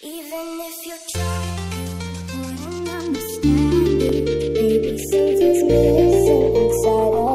Even if you try, you wouldn't understand it. Baby, something's missing inside of